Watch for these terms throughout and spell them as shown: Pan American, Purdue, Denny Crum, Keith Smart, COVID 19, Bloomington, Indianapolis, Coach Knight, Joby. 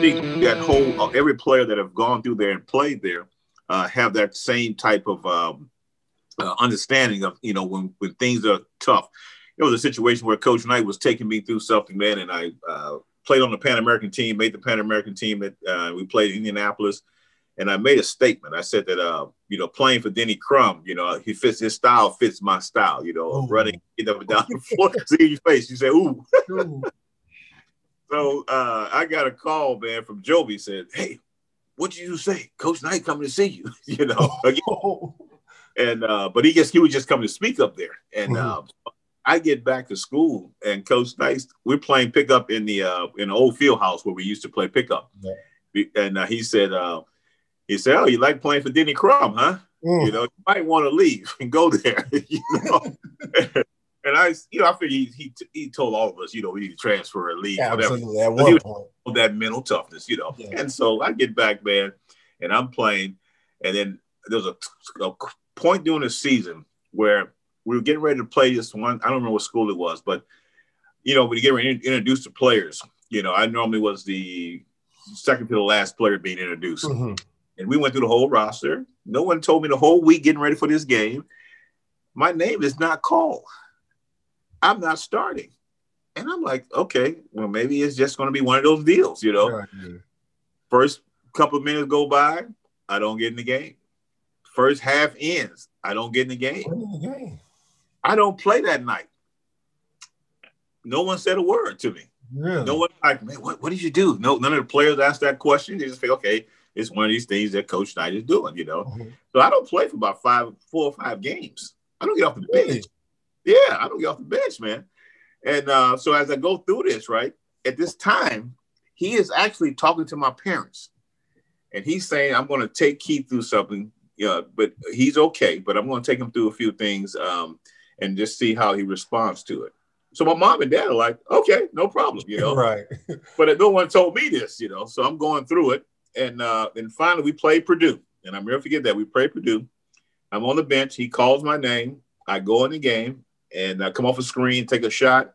think that whole every player that have gone through there and played there have that same type of understanding of, you know, when things are tough. It was a situation where Coach Knight was taking me through something, man, and I played on the Pan American team, made the Pan American team. We played in Indianapolis, and I made a statement. I said that, you know, playing for Denny Crum, you know, he fits his style, fits my style, you know, running, getting up and down the floor, see your face, you say, ooh. So I got a call, man, from Joby, said, hey, what did you say? Coach Knight coming to see you, you know. Again. And but he was just coming to speak up there. And I get back to school, and Coach Knight, we're playing pickup in the old field house where we used to play pickup. Yeah. And he said, "Oh, you like playing for Denny Crum, huh? You know, you might want to leave and go there." You know, and I figured he told all of us, you know, we need to transfer and leave. Yeah, absolutely. At one point, that mental toughness, you know. Yeah. And so I get back, man, and I'm playing, and then there was a point during the season where we were getting ready to play this one. I don't remember what school it was, but, you know, we get ready to introduce the players. You know, I normally was the second to the last player being introduced. And we went through the whole roster. No one told me the whole week getting ready for this game. My name is not called. I'm not starting. And I'm like, okay, well, maybe it's just going to be one of those deals, you know. First couple of minutes go by, I don't get in the game. First half ends, I don't get in the game. I don't play that night. No one said a word to me. Really? No one like, man, what did you do? No, none of the players asked that question. They just say, okay, it's one of these things that Coach Knight is doing, you know. So I don't play for about four or five games. I don't get off the bench. Yeah, I don't get off the bench, man. And so as I go through this, right, at this time, he is actually talking to my parents. And he's saying, I'm going to take Keith through something. Yeah, but he's okay. But I'm going to take him through a few things and just see how he responds to it. So my mom and dad are like, okay, no problem, you know. Right. But no one told me this, you know. So I'm going through it. And finally we played Purdue. And I'll never forget that. We played Purdue. I'm on the bench. He calls my name. I go in the game. And I come off a screen, take a shot.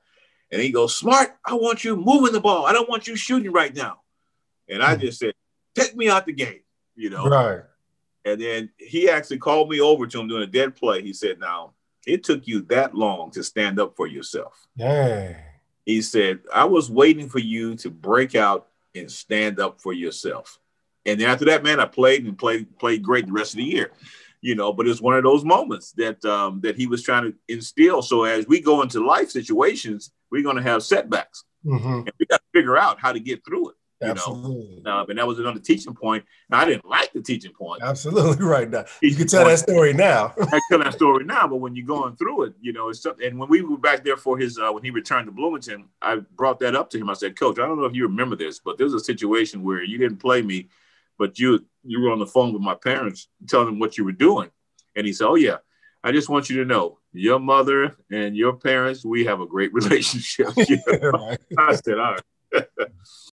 And he goes, Smart, I want you moving the ball. I don't want you shooting right now. And I just said, take me out the game, you know. Right. And then he actually called me over to him doing a dead play. He said, now, it took you that long to stand up for yourself. Dang. He said, I was waiting for you to break out and stand up for yourself. And then after that, man, I played great the rest of the year. You know, but it's one of those moments that that he was trying to instill. So as we go into life situations, we're going to have setbacks. And we got to figure out how to get through it. You know, and that was another teaching point. Now, I didn't like the teaching point. Absolutely right. Now you can tell that story now. I can tell that story now, but when you're going through it, you know, it's something. And when we were back there for his, when he returned to Bloomington, I brought that up to him. I said, Coach, I don't know if you remember this, but there's a situation where you didn't play me, but you were on the phone with my parents telling them what you were doing. And he said, oh, yeah, I just want you to know your mother and your parents, we have a great relationship. You know? I said, all right.